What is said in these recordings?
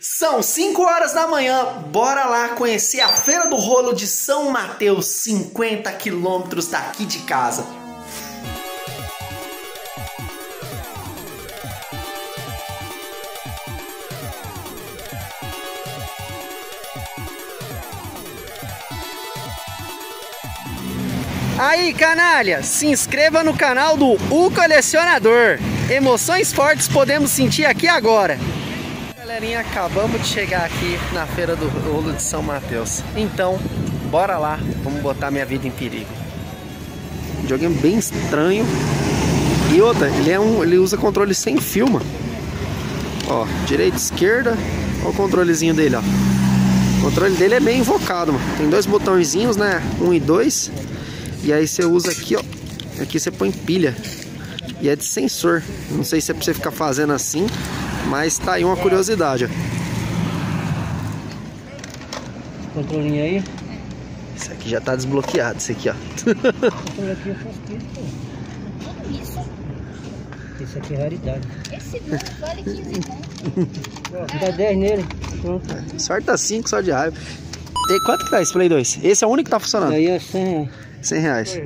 São 5 horas da manhã, bora lá conhecer a Feira do Rolo de São Mateus, 50 quilômetros daqui de casa. Aí, canalha, se inscreva no canal do UColecionador. Emoções fortes podemos sentir aqui agora. Galerinha, acabamos de chegar aqui na Feira do Rolo de São Mateus. Então, bora lá, vamos botar minha vida em perigo. Um joguinho bem estranho. E outra, ele usa controle sem fio, mano. Ó, direita, esquerda. Olha o controlezinho dele, ó. O controle dele é bem invocado, mano. Tem dois botõezinhos, né? 1 e 2. E aí você usa aqui, ó. Aqui você põe pilha. E é de sensor. Não sei se é pra você ficar fazendo assim. Mas tá aí uma curiosidade, ó. Controlinho aí. Esse aqui já tá desbloqueado, esse aqui, ó. Esse aqui é raridade. Esse vale 15 reais. Dá 10 nele. Pronto. Sorta 5 só de raiva. E quanto que tá esse Play 2? Esse é o único que tá funcionando? Aí é 100 reais. 100 reais.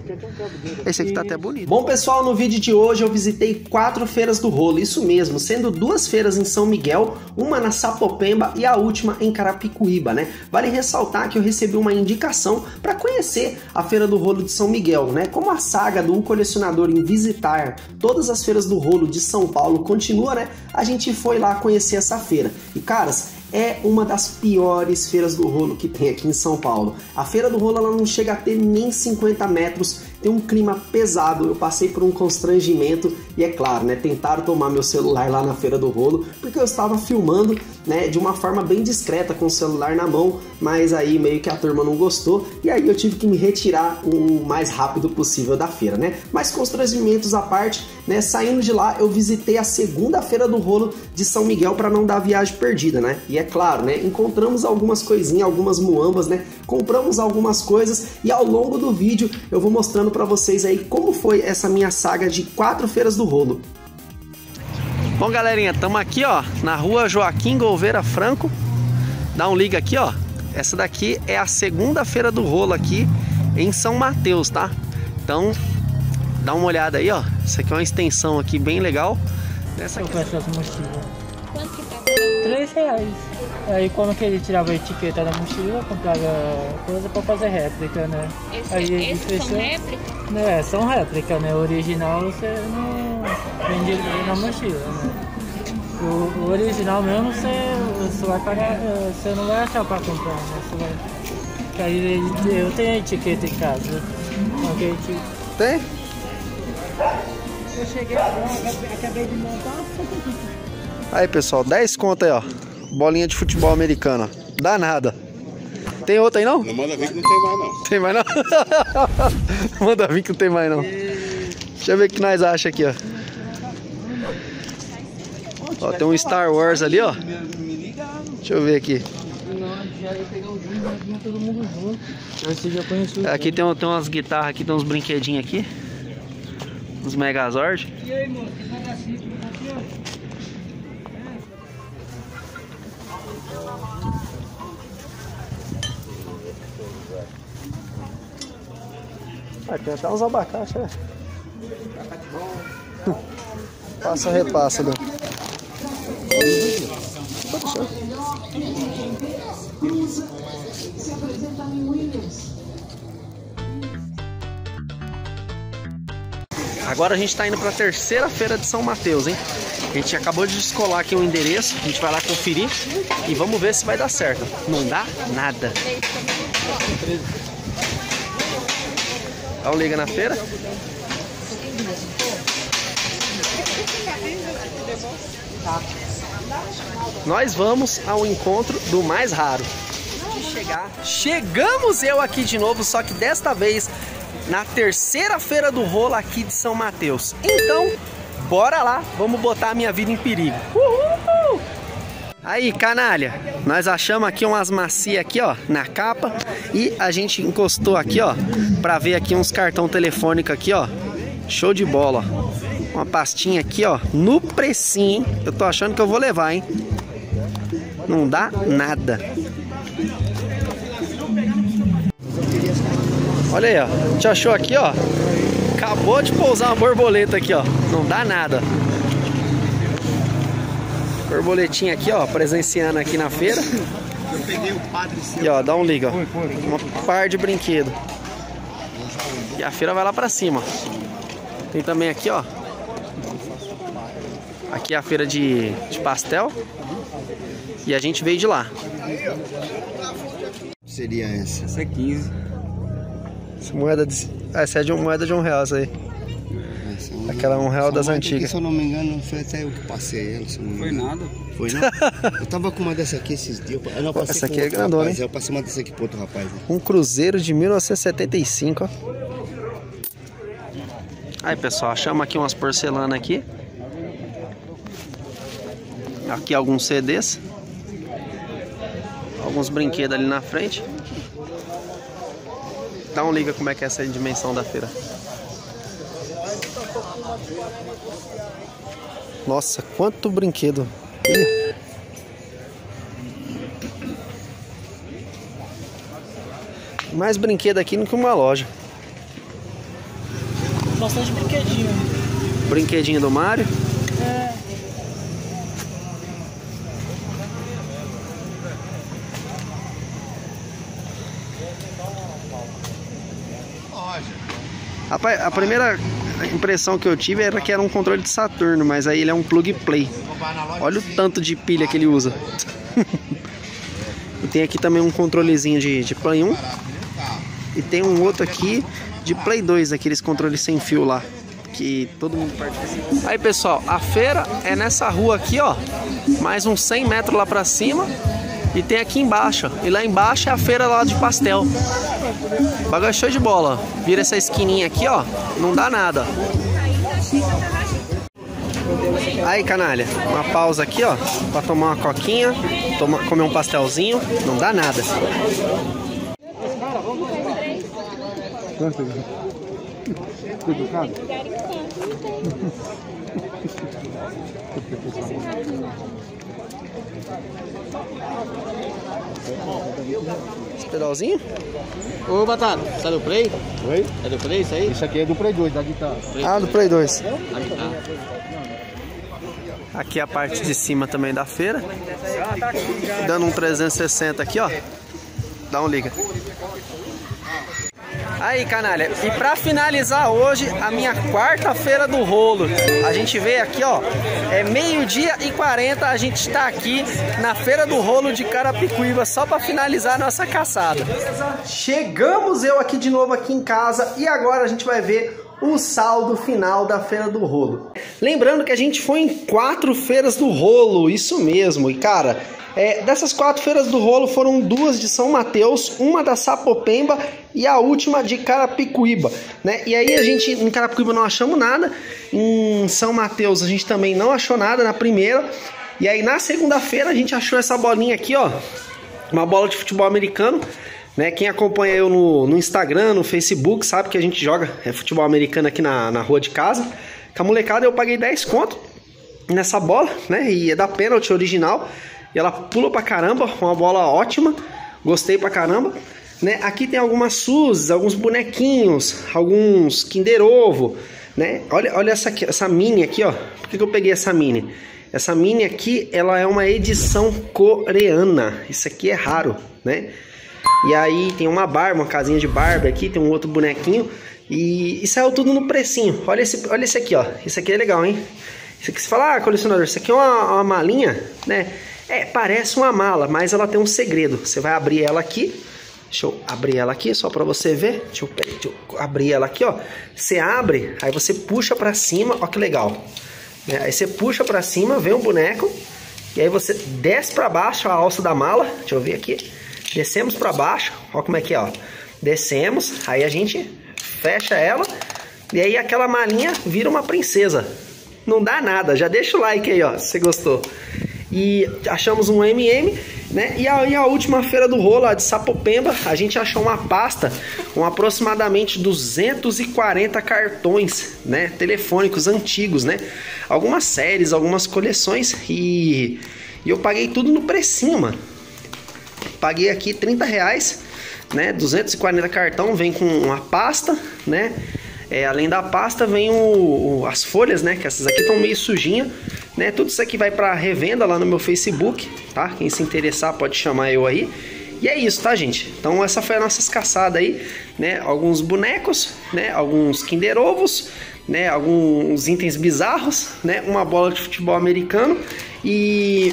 Esse aqui tá até bonito. Bom, pessoal, no vídeo de hoje eu visitei 4 feiras do rolo, isso mesmo, sendo 2 feiras em São Miguel, uma na Sapopemba e a última em Carapicuíba, né? Vale ressaltar que eu recebi uma indicação para conhecer a Feira do Rolo de São Miguel, né? Como a saga do UColecionador em visitar todas as feiras do rolo de São Paulo continua, né? A gente foi lá conhecer essa feira. E, caras, é uma das piores feiras do rolo que tem aqui em São Paulo. A feira do rolo ela não chega a ter nem 50 metros, tem um clima pesado, eu passei por um constrangimento e é claro, né, tentaram tomar meu celular lá na feira do rolo, porque eu estava filmando, né, de uma forma bem discreta com o celular na mão, mas aí meio que a turma não gostou e aí eu tive que me retirar o mais rápido possível da feira, né? Mas constrangimentos à parte, né, saindo de lá eu visitei a segunda feira do rolo de São Miguel para não dar viagem perdida, né? E é claro, né? Encontramos algumas coisinhas, algumas muambas, né? Compramos algumas coisas e ao longo do vídeo eu vou mostrando pra vocês aí como foi essa minha saga de 4 feiras do rolo. Bom, galerinha, estamos aqui, ó, na rua Joaquim Gouveira Franco. Dá um liga aqui, ó. Essa daqui é a segunda feira do rolo aqui em São Mateus, tá? Então, dá uma olhada aí, ó. Isso aqui é uma extensão aqui bem legal. Essa aqui... Quanto que tá? 3 reais. Aí como que ele tirava a etiqueta da mochila, comprava coisa pra fazer réplica, né? Esses são réplica? É, são réplica, né? O original você não vende na mochila, né? O original mesmo você não vai achar pra comprar, né? Você vai... Porque aí eu tenho a etiqueta em casa. Alguém tem? Eu cheguei agora, acabei de montar. Aí, pessoal, 10 conto aí, ó. Bolinha de futebol americana. Danada. Tem outra aí não? Não, manda vir que não tem mais não. Tem mais não? Manda vir que não tem mais não. Deixa eu ver o que nós achamos aqui, ó. Ó, tem um Star Wars ali, ó. Deixa eu ver aqui. Aqui tem umas guitarras aqui, tem uns brinquedinhos aqui. Uns Megazord. E aí, moço? Ah, tem até uns abacaxi, né? Passa, repassa, né? Agora a gente tá indo pra terceira feira de São Mateus, hein? A gente acabou de descolar aqui o endereço, a gente vai lá conferir e vamos ver se vai dar certo. Não dá nada. Dá um liga na feira. Nós vamos ao encontro do mais raro. Chegamos eu aqui de novo, só que desta vez na terceira feira do rolo aqui de São Mateus. Então, bora lá, vamos botar a minha vida em perigo. Uhul! Aí, canalha, nós achamos aqui umas macias aqui, ó, na capa. E a gente encostou aqui, ó, pra ver aqui uns cartão telefônico aqui, ó. Show de bola, ó. Uma pastinha aqui, ó, no precinho, hein? Eu tô achando que eu vou levar, hein? Não dá nada. Olha aí, ó. A gente achou aqui, ó. Acabou de pousar uma borboleta aqui, ó. Não dá nada. Borboletinha aqui, ó. Presenciando aqui na feira. Eu peguei o padre seu. E ó, dá um liga, ó. Um par de brinquedo. E a feira vai lá pra cima. Tem também aqui, ó. Aqui é a feira de pastel. E a gente veio de lá. Seria essa? Essa é 15. Essa moeda de... essa é de uma moeda de R$1 essa aí. É, aquela R$1 das antigas. Aqui, se eu não me engano, foi até eu que passei ela. Foi nada. Foi nada? Eu tava com uma dessa aqui esses dias. Eu não passei. Essa aqui é grandona, rapaz, hein? Eu passei uma dessa aqui pro outro rapaz. Né? Um cruzeiro de 1975, ó. Aí, pessoal, achamos aqui umas porcelanas aqui. Aqui alguns CDs. Alguns brinquedos ali na frente. Dá um liga como é que é essa dimensão da feira. Nossa, quanto brinquedo. Ih. Mais brinquedo aqui do que uma loja. Bastante brinquedinho. Brinquedinho do Mario. É. Rapaz, a primeira impressão que eu tive era que era um controle de Saturno, mas aí ele é um plug play. Olha o tanto de pilha que ele usa. E tem aqui também um controlezinho de Play 1. E tem um outro aqui de Play 2, aqueles controles sem fio lá. Que todo mundo participa. Aí, pessoal, a feira é nessa rua aqui, ó. Mais uns 100 metros lá pra cima. E tem aqui embaixo, ó. E lá embaixo é a feira lá de pastel. Bagulho show de bola. Vira essa esquininha aqui, ó. Não dá nada. Aí, canalha. Uma pausa aqui, ó. Pra tomar uma coquinha. Comer um pastelzinho. Não dá nada. Esse pedalzinho? Ô, Batata, isso é do Play? Oi? É do Play isso aí? Isso aqui é do Play 2, da guitarra. Ah, do Play 2. Aqui é a parte de cima também da feira. Dando um 360 aqui, ó. Dá um liga. Aí, canalha, e pra finalizar hoje a minha quarta-feira do rolo, a gente veio aqui, ó, é 12h40, a gente tá aqui na Feira do Rolo de Carapicuíba, só pra finalizar a nossa caçada. Chegamos eu aqui de novo aqui em casa e agora a gente vai ver o saldo final da Feira do Rolo. Lembrando que a gente foi em 4 feiras do rolo, isso mesmo, e cara... é, dessas 4 feiras do rolo foram 2 de São Mateus, uma da Sapopemba e a última de Carapicuíba, né? E aí a gente em Carapicuíba não achamos nada, em São Mateus a gente também não achou nada na primeira. E aí na segunda-feira a gente achou essa bolinha aqui, ó, uma bola de futebol americano, né? Quem acompanha eu no Instagram, no Facebook, sabe que a gente joga futebol americano aqui na rua de casa. Com a molecada eu paguei 10 conto nessa bola, né? E é da Pênalti original. E ela pula pra caramba, uma bola ótima, gostei pra caramba, né? Aqui tem algumas Suzes, alguns bonequinhos, alguns Kinder Ovo, né? Olha essa aqui, essa mini aqui, ó. Por que eu peguei essa mini? Essa mini aqui, ela é uma edição coreana, isso aqui é raro, né? E aí tem uma Barbie, uma casinha de Barbie aqui, tem um outro bonequinho. E saiu tudo no precinho, olha esse aqui, ó. Isso aqui é legal, hein? Isso aqui você fala, ah, colecionador, isso aqui é uma malinha, né? É, parece uma mala, mas ela tem um segredo. Você vai abrir ela aqui. Deixa eu abrir ela aqui, só pra você ver. Deixa eu abrir ela aqui, ó. Você abre, aí você puxa pra cima. Ó que legal. Aí você puxa pra cima, vem um boneco. E aí você desce pra baixo a alça da mala. Deixa eu ver aqui. Descemos pra baixo. Ó como é que é, ó. Descemos, aí a gente fecha ela. E aí aquela malinha vira uma princesa. Não dá nada. Já deixa o like aí, ó, se você gostou. E achamos um MM, né? E aí a última feira do rolo, a de Sapopemba, a gente achou uma pasta com aproximadamente 240 cartões, né? Telefônicos antigos, né? Algumas séries, algumas coleções. E E eu paguei tudo no precinho, mano. Paguei aqui 30 reais, né? 240 cartão, vem com uma pasta, né? É, além da pasta vem as folhas, né? Que essas aqui estão meio sujinhas, né? Tudo isso aqui vai para revenda lá no meu Facebook, tá? Quem se interessar pode chamar eu aí. E é isso, tá, gente? Então essa foi a nossa caçada aí, né? Alguns bonecos, né? Alguns Kinder Ovos, né? Alguns itens bizarros, né? Uma bola de futebol americano e...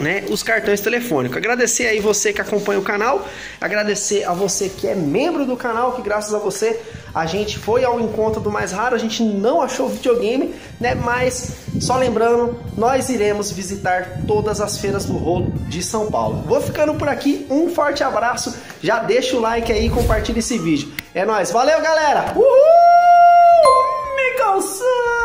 né, os cartões telefônicos. Agradecer aí você que acompanha o canal, agradecer a você que é membro do canal, que graças a você a gente foi ao encontro do mais raro, a gente não achou videogame, né, mas só lembrando, nós iremos visitar todas as feiras do rolo de São Paulo. Vou ficando por aqui, um forte abraço, já deixa o like aí e compartilha esse vídeo. É nóis, valeu galera! Uhul! Me calçou!